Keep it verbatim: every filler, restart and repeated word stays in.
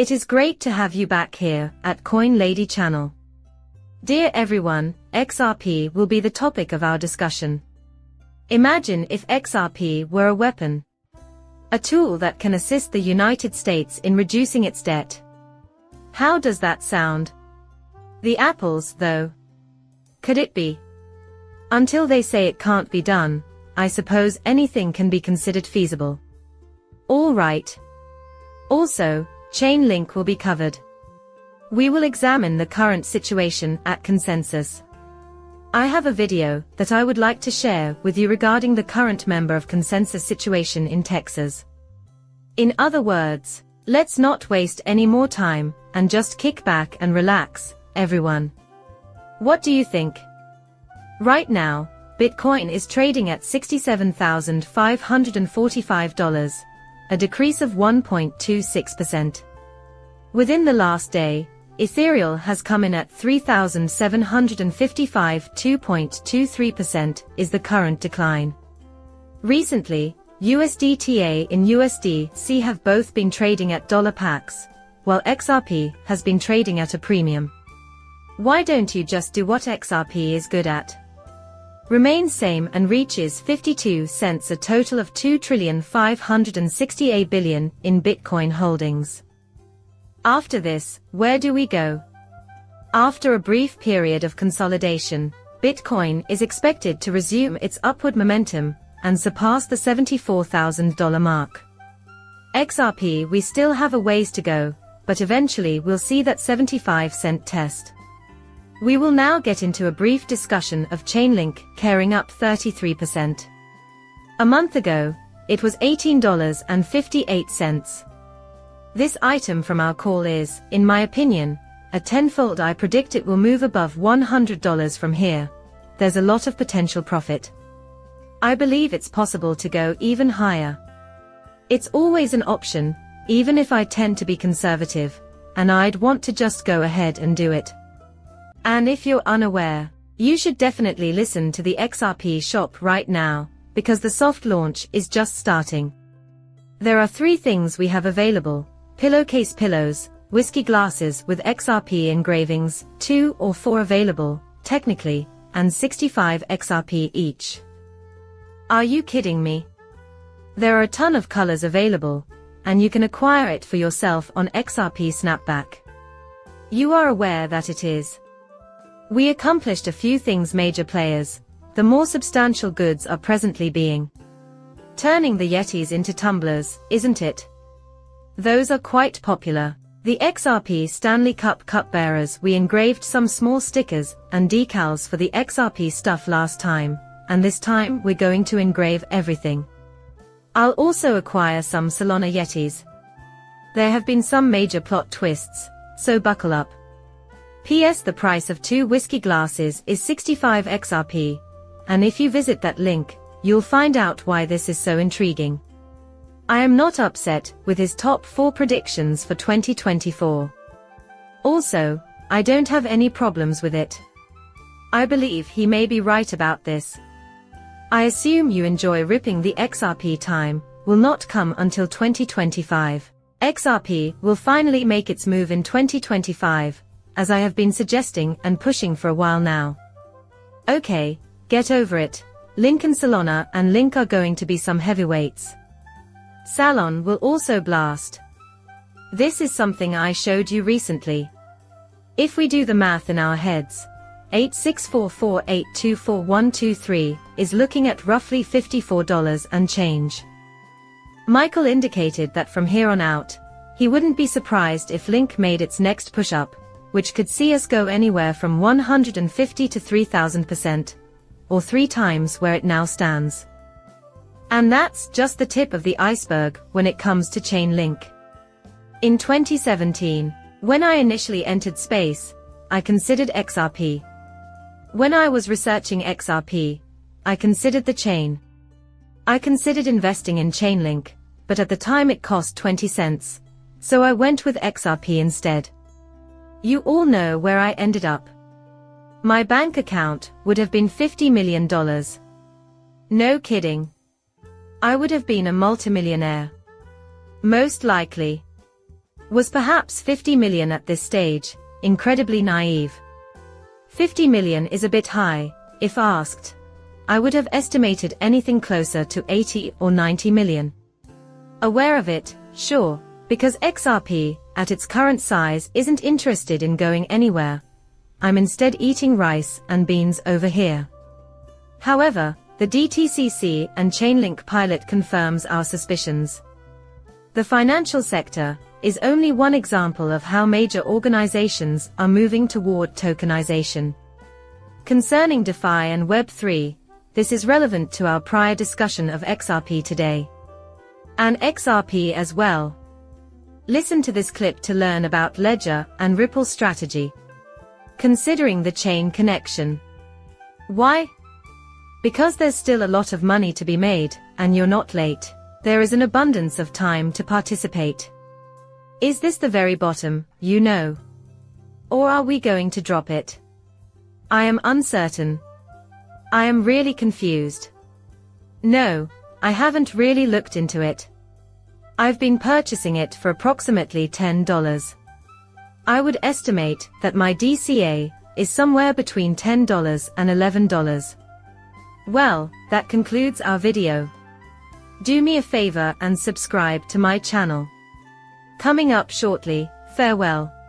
It is great to have you back here at Coin Lady Channel. Dear everyone, X R P will be the topic of our discussion. Imagine if X R P were a weapon. A tool that can assist the United States in reducing its debt. How does that sound? The apples, though. Could it be? Until they say it can't be done, I suppose anything can be considered feasible. All right. Also, Chainlink will be covered. We will examine the current situation at ConsenSys. I have a video that I would like to share with you regarding the current member of ConsenSys situation in Texas. In other words, let's not waste any more time and just kick back and relax, everyone. What do you think? Right now, Bitcoin is trading at sixty-seven thousand five hundred forty-five dollars, a decrease of one point two six percent. Within the last day, Ethereal has come in at three thousand seven hundred fifty-five, two point two three percent is the current decline. Recently, U S D T A and U S D C have both been trading at dollar packs, while X R P has been trading at a premium. Why don't you just do what X R P is good at? Remains same and reaches fifty-two cents, a total of two trillion five hundred sixty-eight billion in Bitcoin holdings. After this, where do we go? After a brief period of consolidation, Bitcoin is expected to resume its upward momentum and surpass the seventy-four thousand dollar mark. X R P, we still have a ways to go, but eventually we'll see that seventy-five cent test. We will now get into a brief discussion of Chainlink carrying up thirty-three percent. A month ago, it was eighteen dollars and fifty-eight cents. This item from our call is, in my opinion, a tenfold. I predict it will move above one hundred dollars from here. There's a lot of potential profit. I believe it's possible to go even higher. It's always an option, even if I tend to be conservative, and I'd want to just go ahead and do it. And if you're unaware, you should definitely listen to the X R P shop right now, because the soft launch is just starting. There are three things we have available. Pillowcase pillows, whiskey glasses with X R P engravings, two or four available, technically, and sixty-five X R P each. Are you kidding me? There are a ton of colors available, and you can acquire it for yourself on X R P Snapback. You are aware that it is. We accomplished a few things. Major players, the more substantial goods are presently being. Turning the Yetis into tumblers, isn't it? Those are quite popular. The X R P Stanley Cup cupbearers, we engraved some small stickers and decals for the X R P stuff last time, and this time we're going to engrave everything. I'll also acquire some Solana Yetis. There have been some major plot twists, so buckle up. P S The price of two whiskey glasses is sixty-five X R P, and if you visit that link, you'll find out why this is so intriguing. I am not upset with his top four predictions for twenty twenty-four. Also, I don't have any problems with it. I believe he may be right about this. I assume you enjoy ripping. The X R P time will not come until twenty twenty-five. X R P will finally make its move in twenty twenty-five, as I have been suggesting and pushing for a while now. Okay, get over it. Link and Solana and Link are going to be some heavyweights. Salon will also blast. This is something I showed you recently. If we do the math in our heads, eight six four four eight two four one two three is looking at roughly fifty-four dollars and change. Michael indicated that from here on out, he wouldn't be surprised if Link made its next push-up, which could see us go anywhere from one hundred fifty to three thousand percent, or three times where it now stands. And that's just the tip of the iceberg when it comes to Chainlink. In twenty seventeen, when I initially entered space, I considered X R P. When I was researching X R P, I considered the chain. I considered investing in Chainlink, but at the time it cost twenty cents, so I went with X R P instead. You all know where I ended up. My bank account would have been fifty million dollars. No kidding. I would have been a multimillionaire. Most likely. was perhaps fifty million at this stage, incredibly naive. fifty million is a bit high, if asked. I would have estimated anything closer to eighty or ninety million. Aware of it, sure, because X R P, at its current size, isn't interested in going anywhere. I'm instead eating rice and beans over here. However, the D T C C and Chainlink pilot confirms our suspicions. The financial sector is only one example of how major organizations are moving toward tokenization. Concerning DeFi and Web three, this is relevant to our prior discussion of X R P today. And X R P as well. Listen to this clip to learn about Ledger and Ripple strategy. Considering the chain connection. Why? Because there's still a lot of money to be made, and you're not late. There is an abundance of time to participate. Is this the very bottom, you know? Or are we going to drop it? I am uncertain. I am really confused. No, I haven't really looked into it. I've been purchasing it for approximately ten dollars. I would estimate that my D C A is somewhere between ten and eleven dollars. Well, that concludes our video. Do me a favor and subscribe to my channel. Coming up shortly, farewell.